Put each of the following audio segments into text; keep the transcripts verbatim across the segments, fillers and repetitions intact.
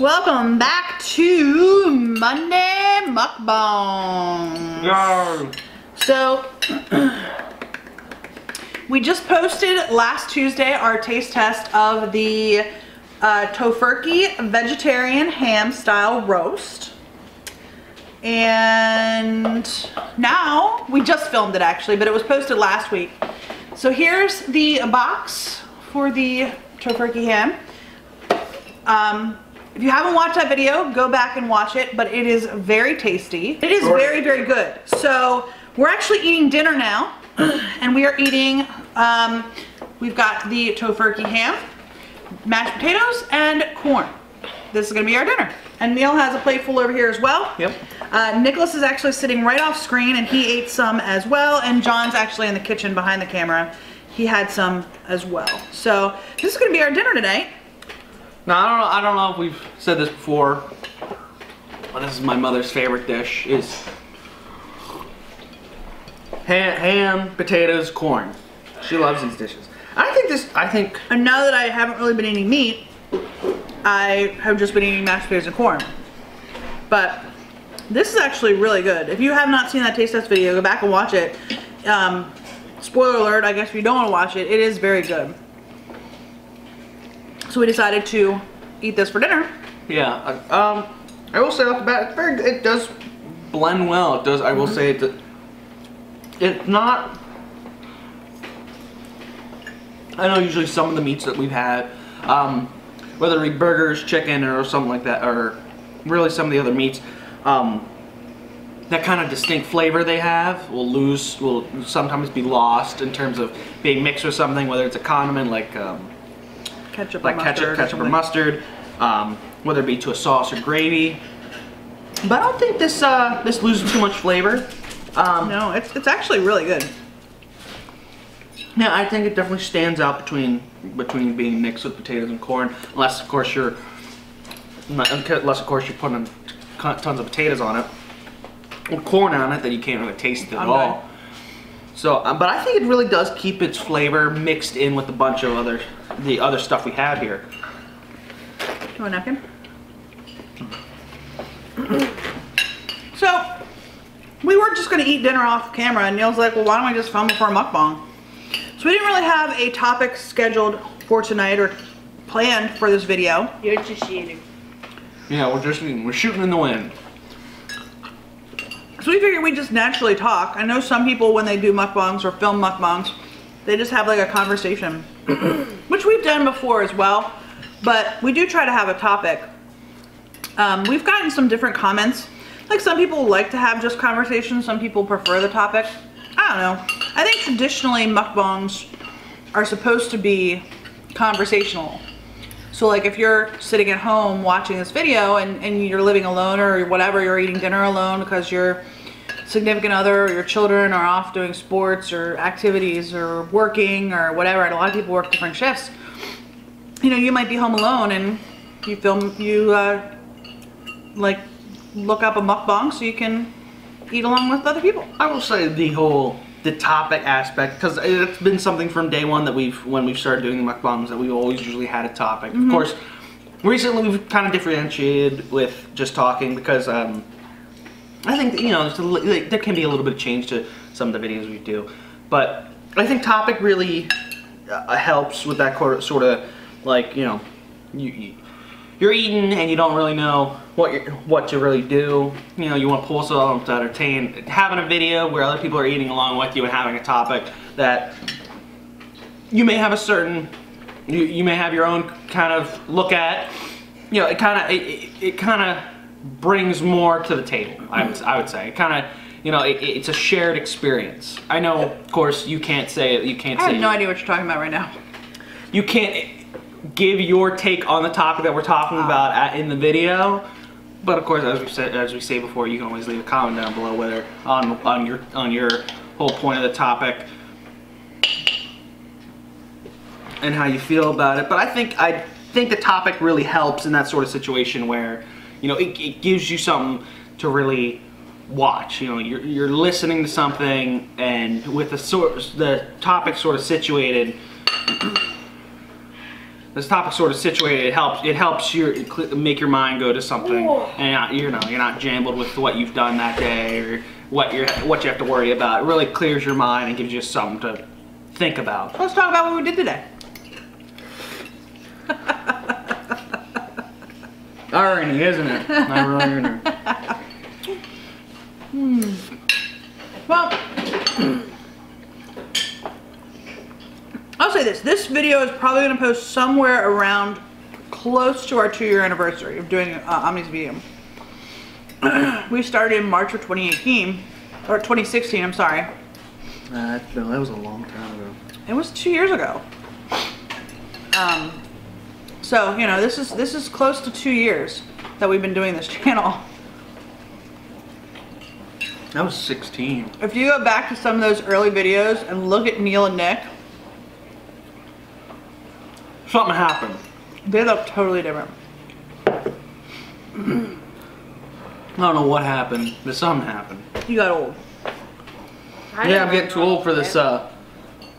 Welcome back to Monday Mukbang. No. So we just posted last Tuesday our taste test of the uh, Tofurky vegetarian ham style roast. And now we just filmed it actually, but it was posted last week. So here's the box for the Tofurky ham. Um, if you haven't watched that video, go back and watch it, but it is very tasty. It is very, very good. So we're actually eating dinner now, and we are eating, um, we've got the Tofurky ham, mashed potatoes, and corn. This is gonna be our dinner. And Neil has a plate full over here as well. Yep. Uh, Nicholas is actually sitting right off screen, and he ate some as well, and John's actually in the kitchen behind the camera. He had some as well. So this is gonna be our dinner tonight. Now, I don't know, I don't know if we've said this before, but this is my mother's favorite dish, is ham, ham, potatoes, corn. She loves these dishes. I think this, I think... And now that I haven't really been eating meat, I have just been eating mashed potatoes and corn. But this is actually really good. If you have not seen that taste test video, go back and watch it. Um, spoiler alert, I guess if you don't want to watch it, it is very good. So we decided to eat this for dinner. Yeah, um, I will say off the bat, it's very, it does blend well. It does. I will mm-hmm. say it. It's not. I know usually some of the meats that we've had, um, whether it be burgers, chicken, or something like that, or really some of the other meats, um, that kind of distinct flavor they have will lose, will sometimes be lost in terms of being mixed with something, whether it's a condiment like. Um, Ketchup like or ketchup, ketchup or, or mustard, um, whether it be to a sauce or gravy. But I don't think this uh, this loses too much flavor. Um, no, it's it's actually really good. Yeah, I think it definitely stands out between between being mixed with potatoes and corn, unless of course you're unless of course you're putting tons of potatoes on it or corn on it that you can't really taste it at I'm all. Good. So, um, but I think it really does keep its flavor mixed in with a bunch of other, the other stuff we have here. Do you want a napkin? So, we were just gonna eat dinner off camera, and Neil's like, well, why don't we just film before mukbang? So we didn't really have a topic scheduled for tonight or planned for this video. You're just eating. Yeah, we're just eating. We're shooting in the wind. So we figured we'd just naturally talk. I know some people, when they do mukbangs or film mukbangs, they just have like a conversation, which we've done before as well, but we do try to have a topic. Um, we've gotten some different comments. Like some people like to have just conversations, some people prefer the topic. I don't know. I think traditionally mukbangs are supposed to be conversational. So like if you're sitting at home watching this video and, and you're living alone or whatever, you're eating dinner alone because your significant other or your children are off doing sports or activities or working or whatever, and a lot of people work different shifts, you know, you might be home alone and you film, you uh, like look up a mukbang so you can eat along with other people. I will say the whole, the topic aspect, because it's been something from day one that we've, when we've started doing the mukbangs, that we always usually had a topic. Mm-hmm. Of course, recently we've kind of differentiated with just talking because um, I think, that, you know, like, there can be a little bit of change to some of the videos we do. But I think topic really uh, helps with that sort of, like, you know, you, you're eating and you don't really know what you're, what to really do. You know, you want to pull something to entertain. Having a video where other people are eating along with you and having a topic that you may have a certain, you, you may have your own kind of look at, you know, it kind of, it, it kind of brings more to the table, I would, I would say. It kind of, you know, it, it's a shared experience. I know, of course, you can't say it, you can't say I have no idea what you're talking about right now. You can't give your take on the topic that we're talking about at, in the video. But of course, as we said, as we say before, you can always leave a comment down below whether on on your on your whole point of the topic and how you feel about it. But I think I think the topic really helps in that sort of situation where, you know, it, it gives you something to really watch. You know, you're you're listening to something, and with the sort the topic sort of situated, this topic's sort of situated. It helps. It helps your it make your mind go to something, Whoa. and you're not, you know you're not jambled with what you've done that day or what you're what you have to worry about. It really clears your mind and gives you something to think about. Let's talk about what we did today. Irony, isn't it? Irony. Hmm. Well, I'll say this. This video is probably going to post somewhere around close to our two-year anniversary of doing uh, Omnis Vegan. We started in March of twenty eighteen, or twenty sixteen, I'm sorry. Uh, that, that was a long time ago. It was two years ago. Um, so, you know, this is, this is close to two years that we've been doing this channel. I was sixteen. If you go back to some of those early videos and look at Neil and Nick, something happened. They look totally different. I don't know what happened, but something happened. You got old. I yeah, I'm getting too old for this uh,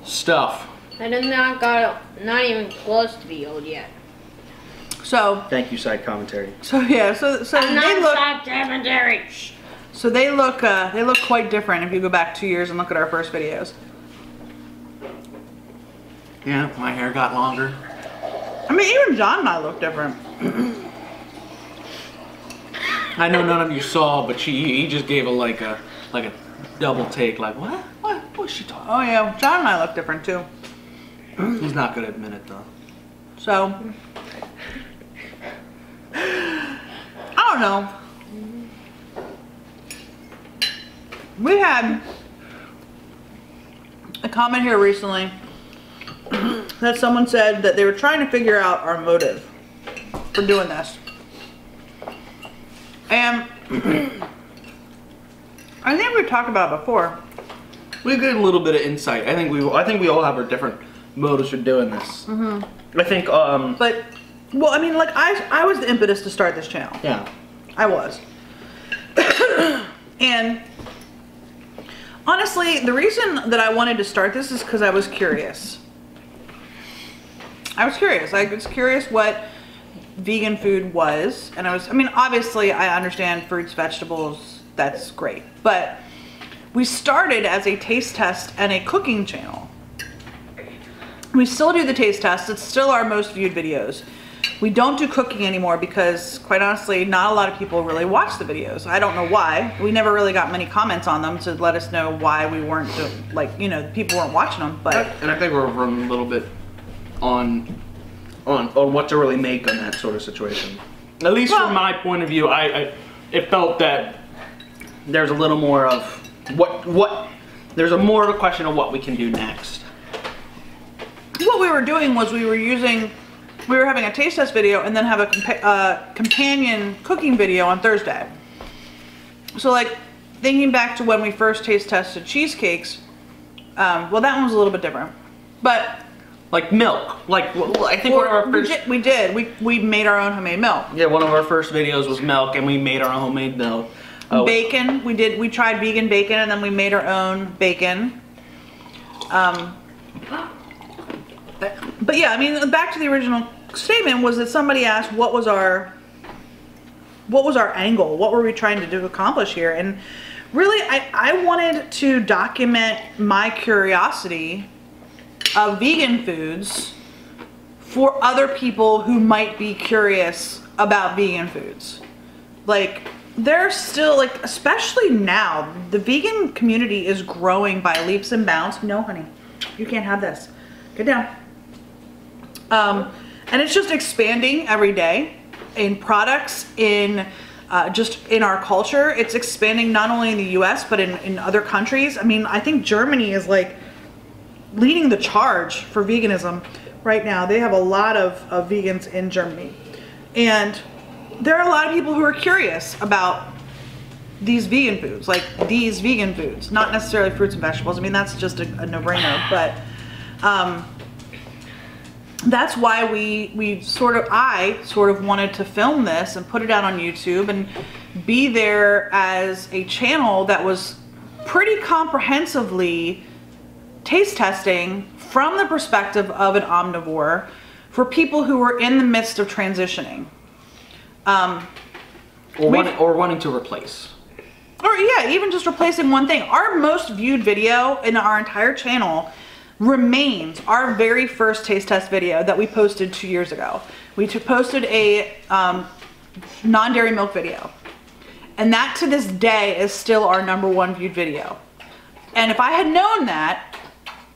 stuff. I did not got not even close to be old yet. So. Thank you, side commentary. So yeah, so so I'm they not look. Side commentary. So they look uh, they look quite different if you go back two years and look at our first videos. Yeah, my hair got longer. I mean, even John and I look different. I know none of you saw, but she he just gave a like a like a double take, like what what what's she talking? Oh yeah, John and I look different too. He's not gonna admit it though. So I don't know. We had a comment here recently that someone said that they were trying to figure out our motive for doing this. And I think we've talked about it before. We get a little bit of insight. I think we I think we all have our different motives for doing this. Mm-hmm. I think um but well, I mean like I I was the impetus to start this channel. Yeah. I was. And honestly, the reason that I wanted to start this is because I was curious. I was curious. I was curious what vegan food was. And I was, I mean, obviously I understand fruits, vegetables, that's great. But we started as a taste test and a cooking channel. We still do the taste test. It's still our most viewed videos. We don't do cooking anymore because, quite honestly, not a lot of people really watch the videos. I don't know why. We never really got many comments on them to let us know why we weren't, doing, like, you know, people weren't watching them. But and I think we're running a little bit on, on, on what to really make on that sort of situation. At least well, from my point of view, I, I it felt that there's a little more of what what there's a more of a question of what we can do next. What we were doing was we were using. We were having a taste test video and then have a compa uh, companion cooking video on Thursday. So like thinking back to when we first taste tested cheesecakes, um, well that one was a little bit different, but like milk, like well, I think one of our first we did we we made our own homemade milk. Yeah, one of our first videos was milk, and we made our own homemade milk. Oh. Bacon, we did we tried vegan bacon, and then we made our own bacon. Um, but yeah, I mean, back to the original statement was that somebody asked what was our what was our angle, what were we trying to do to accomplish here, and really I, I wanted to document my curiosity of vegan foods for other people who might be curious about vegan foods. Like they're still like, especially now, the vegan community is growing by leaps and bounds. No honey, you can't have this, get down. Um, and it's just expanding every day in products, in uh, just in our culture. It's expanding not only in the U S but in, in other countries. I mean, I think Germany is like leading the charge for veganism right now. They have a lot of, of vegans in Germany. And there are a lot of people who are curious about these vegan foods, like these vegan foods, not necessarily fruits and vegetables. I mean, that's just a, a no-brainer, but um, that's why we we sort of I sort of wanted to film this and put it out on YouTube and be there as a channel that was pretty comprehensively taste testing from the perspective of an omnivore for people who are in the midst of transitioning. Um, or, wanting, or wanting to replace. Or yeah, even just replacing one thing. Our most viewed video in our entire channel remains our very first taste test video that we posted two years ago. We posted a um, non-dairy milk video. And that to this day is still our number one viewed video. And if I had known that,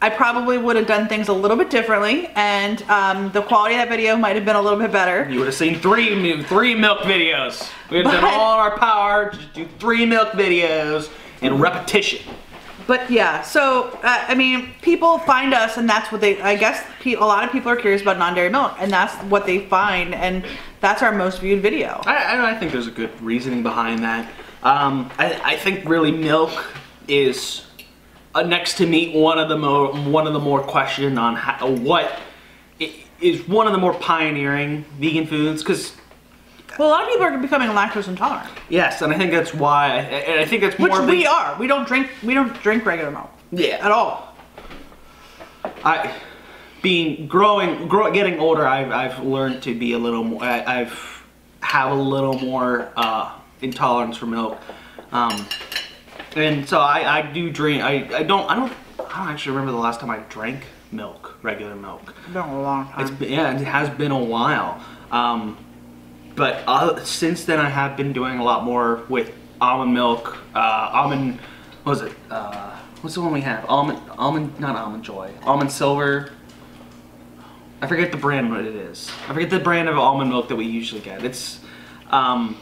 I probably would have done things a little bit differently, and um, the quality of that video might have been a little bit better. You would have seen three, three milk videos. We had but, done all in our power to do three milk videos and repetition. But yeah, so uh, I mean, people find us, and that's what they. I guess pe a lot of people are curious about non-dairy milk, and that's what they find, and that's our most viewed video. I, I think there's a good reasoning behind that. Um, I, I think really milk is. Uh, next to meat, one of the more one of the more questioned on how, what it, is one of the more pioneering vegan foods, because well, a lot of people are becoming lactose intolerant. Yes, and I think that's why. And I think that's more. Which we are. We don't drink. We don't drink regular milk. Yeah, at all. I, being growing, grow, getting older, I've I've learned to be a little more. I, I've have a little more uh, intolerance for milk. Um, And so I, I do drink, I, I don't, I don't, I don't actually remember the last time I drank milk, regular milk. It's been a long time. It's been, yeah, it has been a while. Um, but uh, since then I have been doing a lot more with almond milk, uh, almond, what was it, uh, what's the one we have? Almond, almond, not Almond Joy, Almond Silver. I forget the brand what it is. I forget the brand of almond milk that we usually get. It's, um...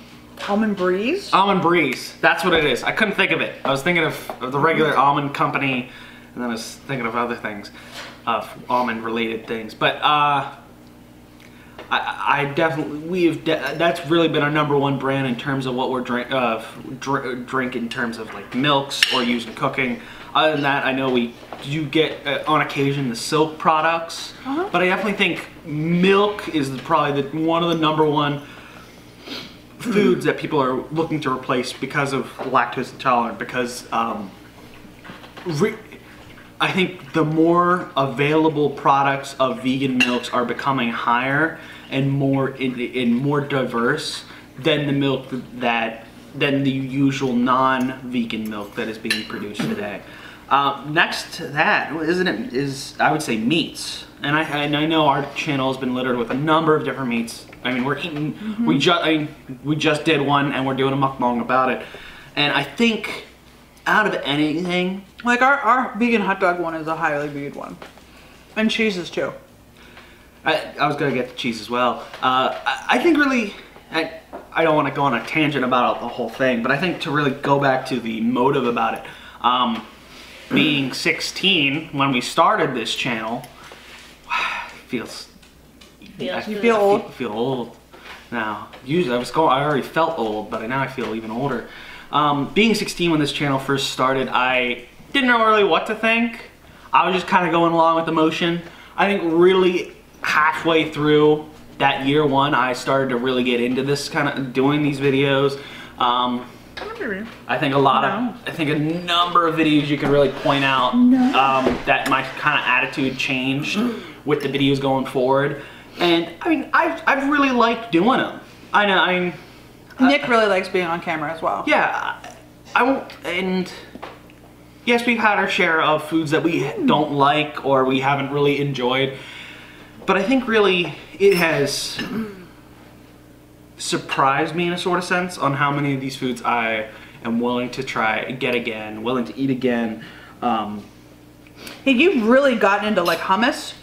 Almond Breeze? Almond Breeze. That's what it is. I couldn't think of it. I was thinking of, of the regular almond company, and then I was thinking of other things, of almond related things. But uh, I, I definitely, we've, de that's really been our number one brand in terms of what we're drink, uh, dr drink in terms of like milks or using cooking. Other than that, I know we do get uh, on occasion the Silk products, uh-huh. But I definitely think milk is probably the, one of the number one foods that people are looking to replace because of lactose intolerant, because um, re I think the more available products of vegan milks are becoming higher and more in, in more diverse than the milk that than the usual non-vegan milk that is being produced today. Um, next to that, isn't it, is I would say meats, and I and I know our channel has been littered with a number of different meats. I mean, we're eating. Mm-hmm. We just I mean, we just did one, and we're doing a mukbang about it. And I think, out of anything, like our our vegan hot dog one is a highly viewed one, and cheeses too. I I was gonna get the cheese as well. Uh, I, I think really, I I don't want to go on a tangent about the whole thing, but I think to really go back to the motive about it, um, being sixteen when we started this channel, feels. I feel, feel old. I feel old now. Usually, I was going. I already felt old, but now I feel even older. Um, being sixteen when this channel first started, I didn't know really what to think. I was just kind of going along with the motion. I think really halfway through that year one, I started to really get into this kind of doing these videos. Um, I think a lot no. of, I think a number of videos you could really point out no. um, that my kind of attitude changed with the videos going forward. And I mean, I've, I've really liked doing them. I know, I mean... Nick uh, really likes being on camera as well. Yeah, I, I won't, and yes, we've had our share of foods that we don't like or we haven't really enjoyed, but I think really it has surprised me in a sort of sense on how many of these foods I am willing to try, get again, willing to eat again. Um, hey, you've really gotten into like hummus.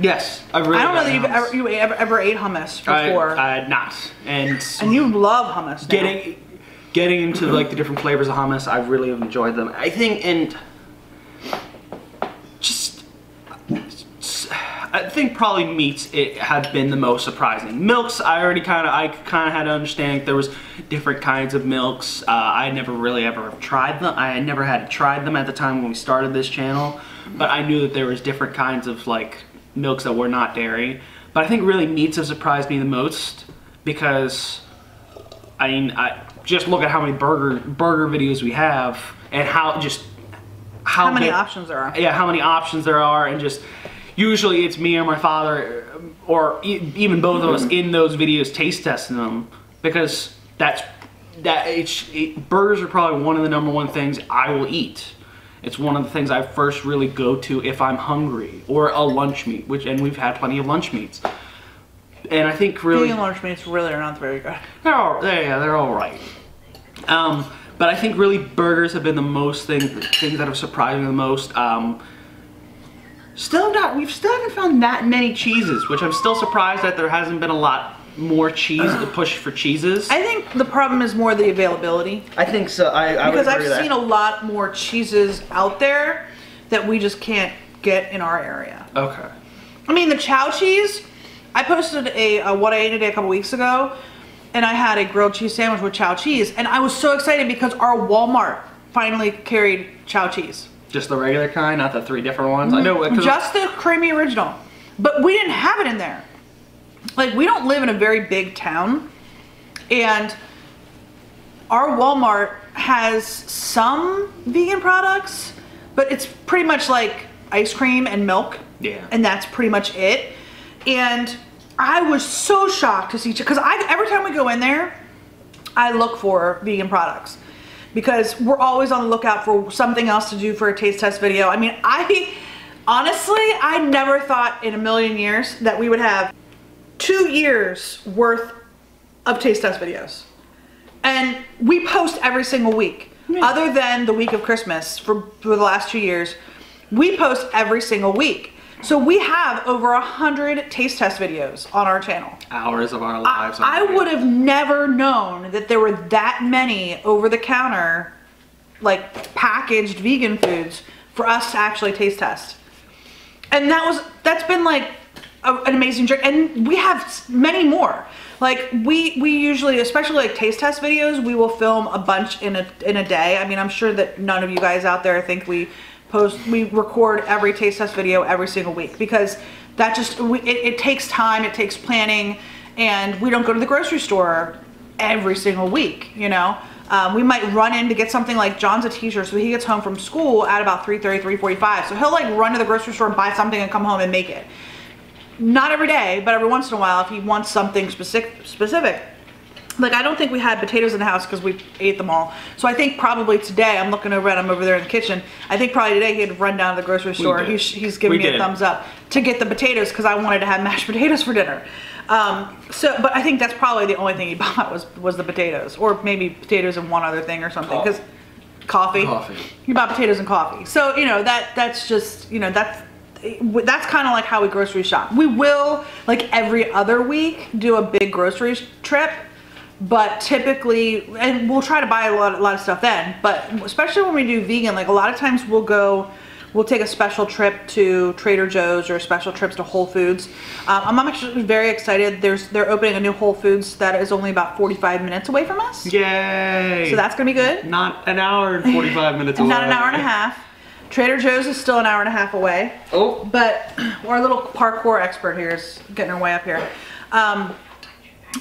Yes, I really. I don't know that you've ever, you ever ever ate hummus before. I had not, and and you love hummus. Now. Getting getting into like the different flavors of hummus, I really have enjoyed them. I think, and just I think probably meats it have been the most surprising. Milks, I already kind of I kind of had to understand there was different kinds of milks. Uh, I never really ever tried them. I had never had tried them at the time when we started this channel, but I knew that there was different kinds of like. Milks that were not dairy, but I think really meats have surprised me the most because, I mean, I just look at how many burger burger videos we have and how just how, how many options there are. Yeah, how many options there are, and just usually it's me or my father, or e even both of us in those videos taste testing them, because that's that it's it, burgers are probably one of the number one things I will eat. It's one of the things I first really go to if I'm hungry, or a lunch meat, which and we've had plenty of lunch meats. And I think really vegan lunch meats really are not very good. They're all yeah, they're all right. Um, but I think really burgers have been the most thing things that have surprised me the most. Um, still not we've still haven't found that many cheeses, which I'm still surprised that there hasn't been a lot more cheese, the push for cheeses. I think the problem is more the availability. I think so. I, I because would agree I've that. seen a lot more cheeses out there that we just can't get in our area. Okay. I mean the Chao cheese. I posted a, a what I ate today a couple weeks ago, and I had a grilled cheese sandwich with Chao cheese, and I was so excited because our Walmart finally carried Chao cheese. Just the regular kind, not the three different ones. Mm-hmm. I know. Just the creamy original, but we didn't have it in there. Like, we don't live in a very big town, and our Walmart has some vegan products, but it's pretty much like ice cream and milk. Yeah. And that's pretty much it. And I was so shocked to see, because I every time we go in there, I look for vegan products because we're always on the lookout for something else to do for a taste test video. I mean, I honestly, I never thought in a million years that we would have two years worth of taste test videos, and we post every single week. Yeah. Other than the week of Christmas for, for the last two years, we post every single week. So we have over a hundred taste test videos on our channel. Hours of our lives. I, I would have never known that there were that many over the counter, like packaged vegan foods for us to actually taste test. And that was, that's been like a, an amazing journey. And we have many more. Like we, we usually, especially like taste test videos, we will film a bunch in a, in a day. I mean, I'm sure that none of you guys out there think we Post, we record every taste test video every single week, because that just we, it, it takes time, it takes planning, and we don't go to the grocery store every single week, you know. Um, we might run in to get something. Like John's a teacher, so he gets home from school at about three thirty, three forty-five, so he'll like run to the grocery store and buy something and come home and make it. Not every day, but every once in a while if he wants something specific specific. Like, I don't think we had potatoes in the house because we ate them all. So I think probably today, I'm looking over at him over there in the kitchen, I think probably today he had run down to the grocery store. He's, he's giving we me did. a thumbs up to get the potatoes because I wanted to have mashed potatoes for dinner. Um, so, but I think that's probably the only thing he bought was, was the potatoes, or maybe potatoes and one other thing or something. Coffee. 'Cause coffee. Coffee. He bought potatoes and coffee. So, you know, that that's just, you know, that's, that's kind of like how we grocery shop. We will, like every other week, do a big grocery trip. But typically, and we'll try to buy a lot, a lot of stuff then, but especially when we do vegan, like a lot of times we'll go, we'll take a special trip to Trader Joe's or special trips to Whole Foods. Um, I'm actually very excited. There's, they're opening a new Whole Foods that is only about forty-five minutes away from us. Yay! So that's going to be good. Not an hour and forty-five minutes away. Not an hour and a half. Trader Joe's is still an hour and a half away. Oh. But our little parkour expert here is getting her way up here. Um...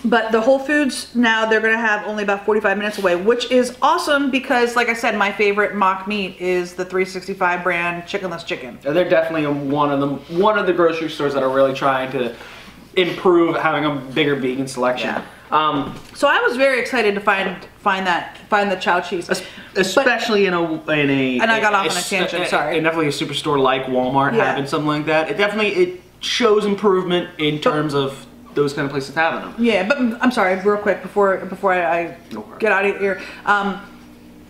But the Whole Foods now, they're going to have only about forty-five minutes away, which is awesome because, like I said, my favorite mock meat is the three sixty-five brand chickenless chicken. They're definitely one of the, one of the grocery stores that are really trying to improve having a bigger vegan selection. Yeah. Um, so I was very excited to find find that find the Chao cheese, especially but, in a in a and I got a, off on a tangent. A, sorry, and definitely a superstore like Walmart yeah. having something like that. It definitely it shows improvement in terms but, of. those kind of places having them. Yeah, but I'm sorry, real quick before before I, I get out of here, um,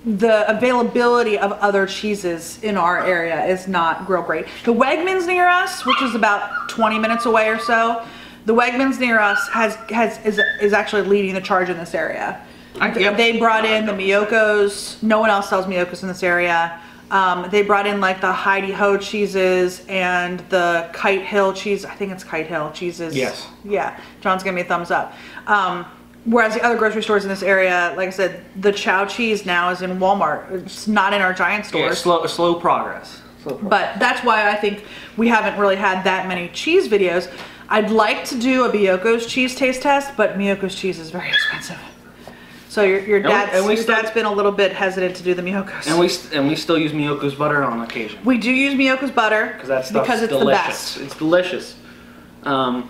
the availability of other cheeses in our area is not real great. The Wegmans near us, which is about twenty minutes away or so, the Wegmans near us has has is is actually leading the charge in this area. I, yep. They brought in the Miyoko's. No one else sells Miyoko's in this area. Um, they brought in like the Heidi Ho cheeses and the Kite Hill cheese. I think it's Kite Hill cheeses. Yes. Yeah. John's giving me a thumbs up. Um, whereas the other grocery stores in this area, like I said, the Chao cheese now is in Walmart. It's not in our giant stores. Yeah, slow, slow progress. Slow progress. But that's why I think we haven't really had that many cheese videos. I'd like to do a Miyoko's cheese taste test, but Miyoko's cheese is very expensive. So your, your dad's, we, your still, dad's been a little bit hesitant to do the Miyoko's. And we and we still use Miyoko's butter on occasion. We do use Miyoko's butter that because it's delicious. the best. It's delicious. Um,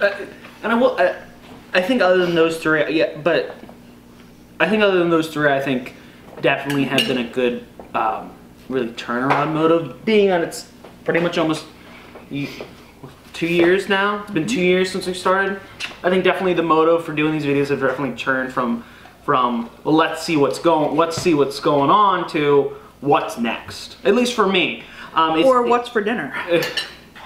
I, and I will. I, I think other than those three, yeah. But I think other than those three, I think definitely have been a good, um, really turnaround motive. Being on its pretty much almost two years now. It's been two years since we started. I think definitely the motive for doing these videos have definitely turned from from well, let's see what's going, let's see what's going on to what's next. At least for me. Um, it's, or what's for dinner.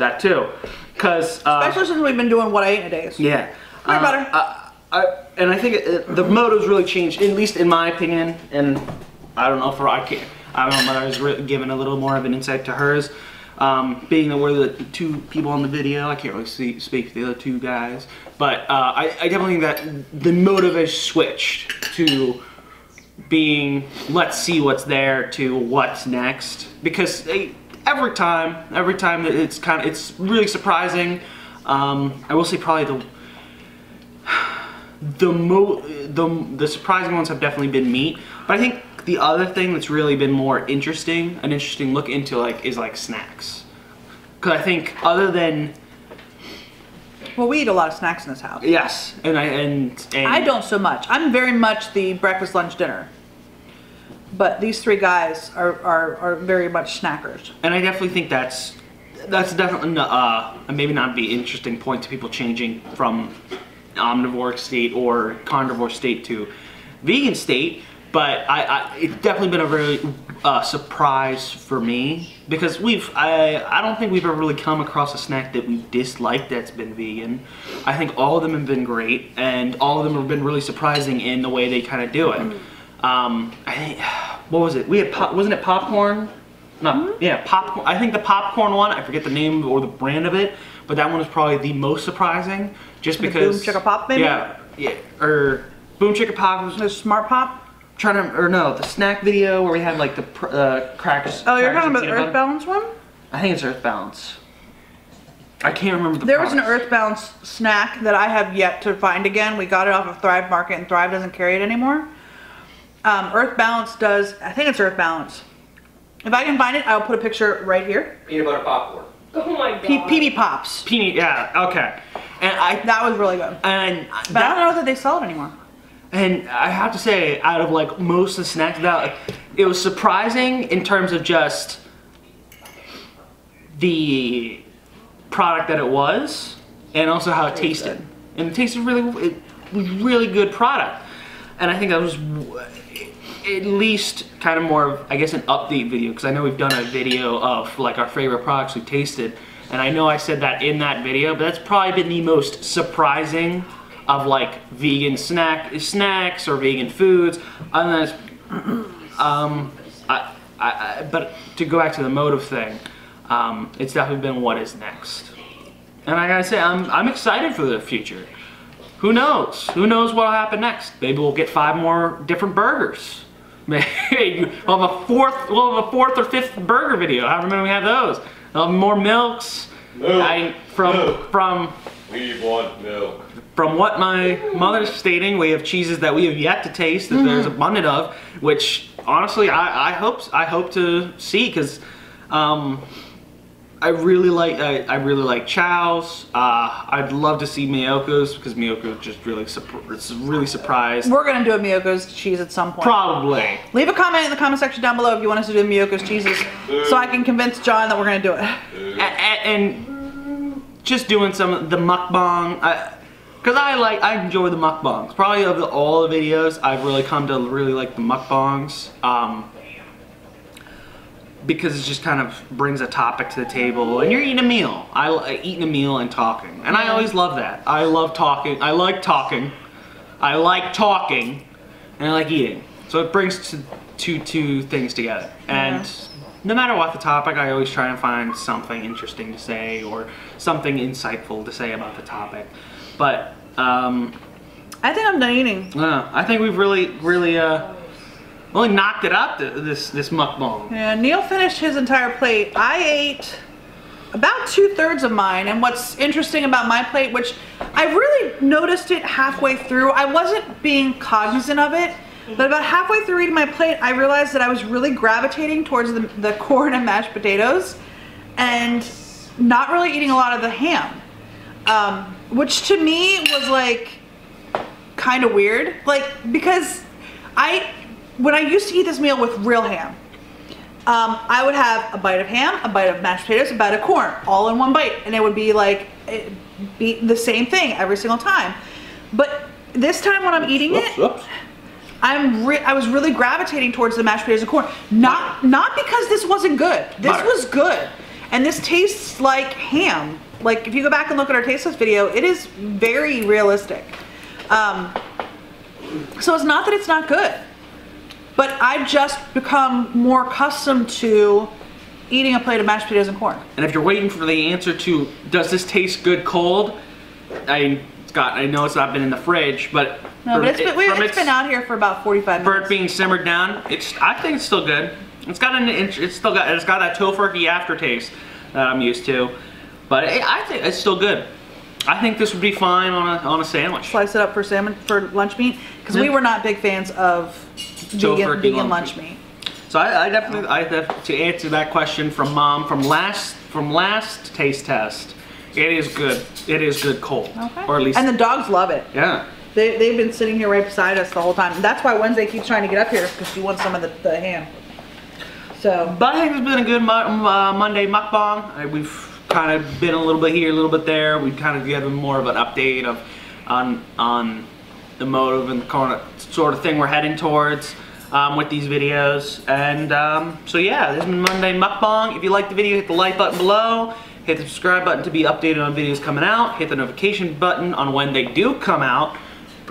That too. Because especially uh, since we've been doing what I ate in a day. Yeah. My uh, butter. I, I, and I think it, it, the motive's really changed, at least in my opinion. And I don't know if I can. I don't know. My mother's really giving a little more of an insight to hers. Um, being that we're the two people on the video, I can't really see, speak to the other two guys. But uh, I, I definitely think that the motive has switched to being let's see what's there to what's next. Because they, every time, every time it's kind of it's really surprising. Um, I will say probably the. The, mo the the surprising ones have definitely been meat, but I think the other thing that's really been more interesting, an interesting look into like is like snacks, because I think other than well, we eat a lot of snacks in this house. Yes, and I and, and I don't so much. I'm very much the breakfast, lunch, dinner, but these three guys are are, are very much snackers. And I definitely think that's that's definitely uh maybe not be an interesting point to people changing from omnivore state or carnivore state to vegan state, but I, I it's definitely been a very uh, surprise for me, because we've I I don't think we've ever really come across a snack that we disliked that's been vegan. I think all of them have been great, and all of them have been really surprising in the way they kind of do it. Um, I think what was it? We had pop, wasn't it popcorn? No, yeah, popcorn. I think the popcorn one, I forget the name or the brand of it, but that one is probably the most surprising, just because. The Boom Chicka Pop, maybe? Yeah, yeah, or Boom Chicka Pop was the Smart Pop. Trying to, or no, the snack video where we had like the uh, cracks. Oh, you're talking about the Earth Balance one? I think it's Earth Balance. I can't remember the. There was an Earth Balance snack that I have yet to find again. We got it off of Thrive Market, and Thrive doesn't carry it anymore. Um, Earth Balance does. I think it's Earth Balance. If I can find it, I'll put a picture right here. Peanut butter popcorn. Oh my god. P B Pops. P B, yeah, okay. And I that was really good. And but that, I don't know that they sell it anymore. And I have to say, out of like most of the snacks, that it was surprising in terms of just the product that it was, and also how it tasted. And it tasted really, it was really good product. And I think that was. At least kind of more of, I guess, an update video, because I know we've done a video of like our favorite products we tasted, and I know I said that in that video, but that's probably been the most surprising of like vegan snack snacks or vegan foods. Other than um, I, I, I, but to go back to the motive thing, um, it's definitely been what is next, and I gotta say I'm I'm excited for the future. Who knows? Who knows what'll happen next? Maybe we'll get five more different burgers. Maybe we'll have a fourth, we'll have a fourth or fifth burger video. However many we have those. We'll have more milks. Milk. I, from milk. from. We want milk. From what my mother's stating, we have cheeses that we have yet to taste that mm-hmm. there's abundant of, which honestly I, I hope I hope to see, because um, I really like I, I really like Chao's. Uh, I'd love to see Miyoko's, because Miyoko's just really it's really surprised. We're gonna do a Miyoko's cheese at some point. Probably. Leave a comment in the comment section down below if you want us to do Miyoko's cheeses, so I can convince John that we're gonna do it. And, and just doing some of the mukbang, because I, I like I enjoy the mukbangs. Probably of the, all the videos, I've really come to really like the mukbangs. Um, Because it just kind of brings a topic to the table, and you're eating a meal. I uh, eating a meal and talking, and I always love that. I love talking. I like talking. I like talking, and I like eating. So it brings two two, two things together. And yeah. No matter what the topic, I always try and find something interesting to say or something insightful to say about the topic. But um, I think I'm done eating. Uh, I think we've really, really. Uh, Only well, knocked it up this this mukbang. Yeah, Neil finished his entire plate. I ate about two-thirds of mine. And what's interesting about my plate, which I really noticed it halfway through, I wasn't being cognizant of it, but about halfway through eating my plate, I realized that I was really gravitating towards the, the corn and mashed potatoes and not really eating a lot of the ham, um, which to me was like kind of weird, like, because I, when I used to eat this meal with real ham, Um, I would have a bite of ham, a bite of mashed potatoes, a bite of corn, all in one bite, and it would be like, it'd be the same thing every single time. But this time when I'm eating oops, it, oops. I'm re I was really gravitating towards the mashed potatoes and corn. Not not because this wasn't good. This Butter. was good, and this tastes like ham. Like if you go back and look at our taste test video, it is very realistic. Um, so it's not that it's not good. But I've just become more accustomed to eating a plate of mashed potatoes and corn. And if you're waiting for the answer to, does this taste good cold? I, Scott, I know it's not been in the fridge, but... No, but it's, it, been, wait, it's, it's been out here for about forty-five minutes. For it being simmered down, it's, I think it's still good. It's got an, it's still got, it's got that Tofurky aftertaste that I'm used to. But it, I think it's still good. I think this would be fine on a, on a sandwich. Slice it up for salmon, for lunch meat, because we were not big fans of vegan, vegan lunch meat. So I, I definitely, I have to answer that question from mom from last from last taste test. It is good. It is good cold, okay. Or at least. And the dogs love it. Yeah. They they've been sitting here right beside us the whole time. That's why Wednesday keeps trying to get up here because she wants some of the, the ham. So. But I think it's been a good mo uh, Monday mukbang. I, we've. Kind of been a little bit here, a little bit there. We kind of given more of an update of on on the motive and the kind of sort of thing we're heading towards um, with these videos. And um, so yeah, this has been Monday Mukbang. If you liked the video, hit the like button below. Hit the subscribe button to be updated on videos coming out. Hit the notification button on when they do come out.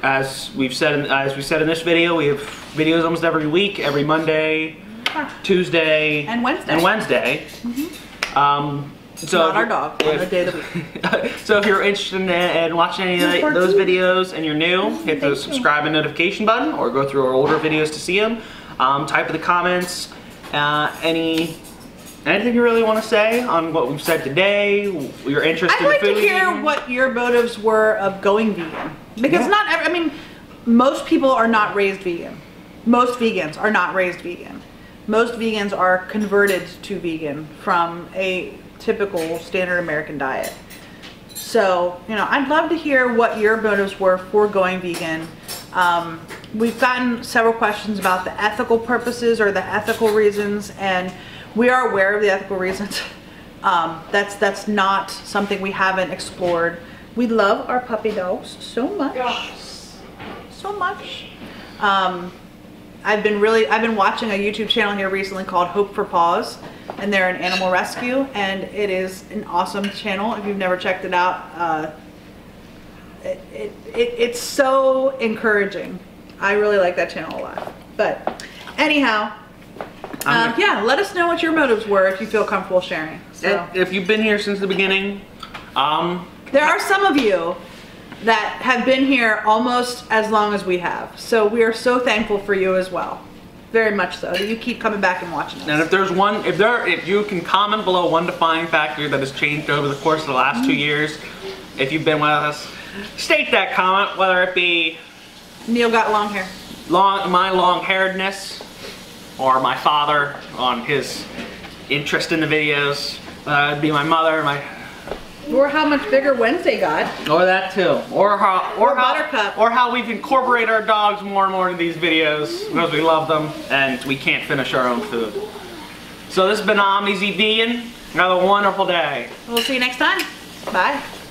As we've said, in, as we said in this video, we have videos almost every week, every Monday, Tuesday, and Wednesday. And Wednesday. Mm-hmm. um, So not our dog, if, on the day of the week. So if you're interested in, in watching any of like, those videos and you're new, hit the subscribe and notification button, or go through our older videos to see them. Um, type in the comments uh, any anything you really want to say on what we've said today, your interest I'd in like food. I'd like to hear eating. what your motives were of going vegan. Because yeah. not every, I mean, most people are not raised vegan. Most vegans are not raised vegan. Most vegans are converted to vegan from a typical standard American diet. So, you know, I'd love to hear what your motives were for going vegan. Um, we've gotten several questions about the ethical purposes or the ethical reasons, and we are aware of the ethical reasons. Um, that's that's not something we haven't explored. We love our puppy dogs so much, yes. so much. Um, I've been really, I've been watching a YouTube channel here recently called Hope for Paws, and they're an animal rescue, and it is an awesome channel. If you've never checked it out, uh, it, it, it, it's so encouraging. I really like that channel a lot. But anyhow, um, yeah, let us know what your motives were if you feel comfortable sharing. So. If you've been here since the beginning. Um, there are some of you that have been here almost as long as we have. So we are so thankful for you as well. Very much so, that you keep coming back and watching us. And if there's one, if there, if you can comment below one defining factor that has changed over the course of the last two years, if you've been with us, state that comment, whether it be... Neil got long hair. Long, my long-hairedness, or my father on his interest in the videos, uh, it'd be my mother, my... Or how much bigger Wednesday got. Or that too. Or how or, or how Buttercup. Or how we've incorporated our dogs more and more into these videos because we love them and we can't finish our own food. So this has been Omnis Eat Vegan. Have a wonderful day. We'll see you next time. Bye.